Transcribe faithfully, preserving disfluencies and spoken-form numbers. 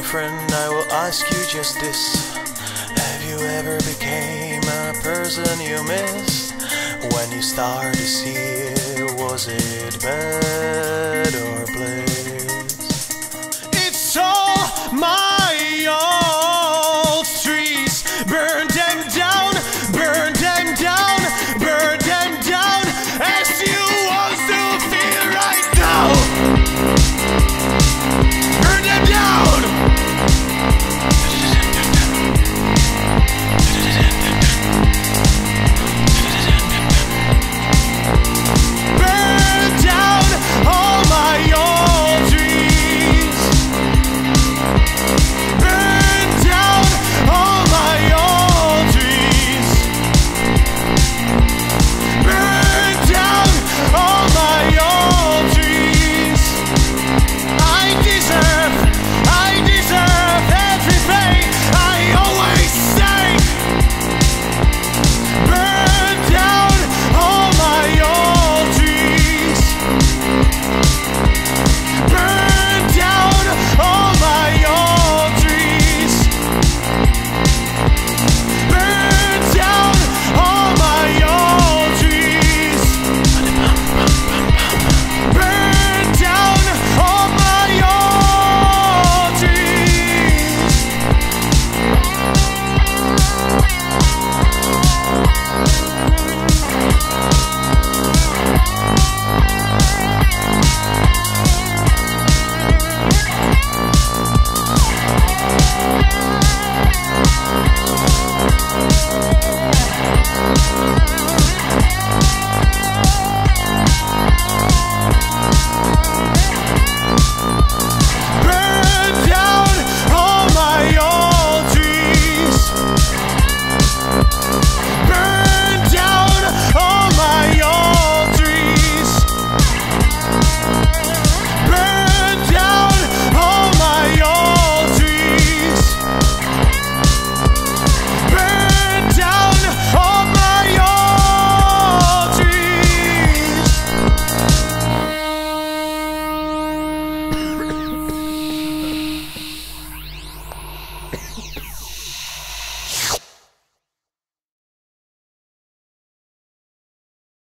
my friend, I will ask you just this: have you ever became a person you missed? When you start to see it, was it bad or play?